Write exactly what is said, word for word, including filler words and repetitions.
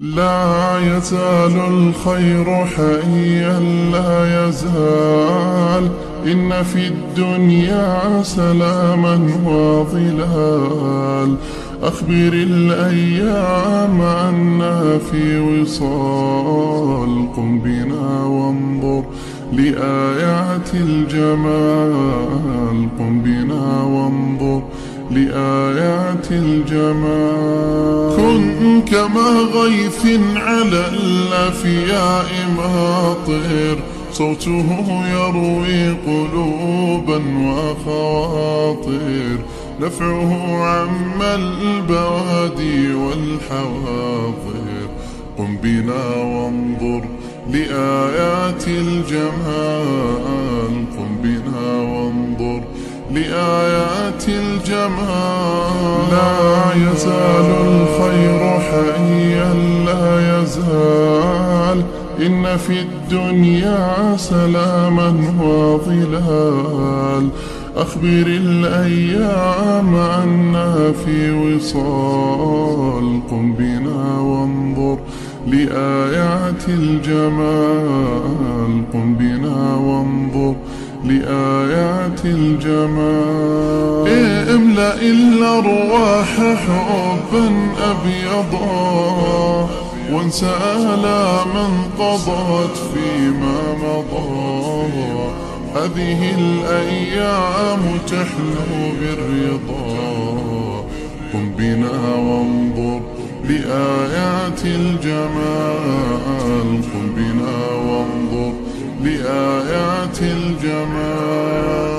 لا يزال الخير حيا لا يزال، إن في الدنيا سلاما وظلال. أخبر الأيام أنا في وصال، قم بنا وانظر لآيات الجمال، قم بنا وانظر لآيات الجمال. كن كما غيث على الأفياء ماطر، صوته يروي قلوبا وخواطر، نفعه عم البوادي والحواضر، قم بنا وانظر لآيات الجمال، قم بنا وانظر لآيات الجمال. لا يزال الخير حيا لا يزال، إن في الدنيا سلاما وظلال. أخبر الأيام أنا في وصال، قم بنا وانظر لآيات الجمال، قم بنا وانظر لآيات الجمال. إيه املأ الأرواح حبا أبيضا، وانسى آلاما قضت فيما مضى. هذه الأيام تحلو بالرضا، قم بنا وانظر لآيات الجمال، قم بنا وانظر لآيات الجمال.